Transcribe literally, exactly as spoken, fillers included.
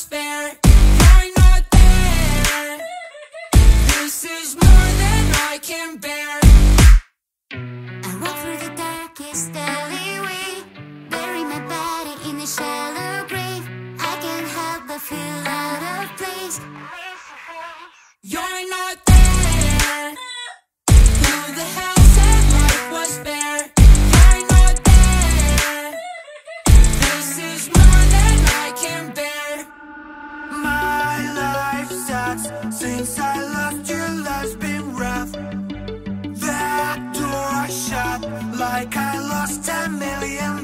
was fair. You're not there. This is more than I can bear. I walk through the darkest alleyway, bury my body in a shallow grave. I can't help but feel out of place. You're not there. Who the hell said life was fair? You're not there. This is more than I can bear. My life sucks. Since I left you, life's been rough. That door shut like I lost a million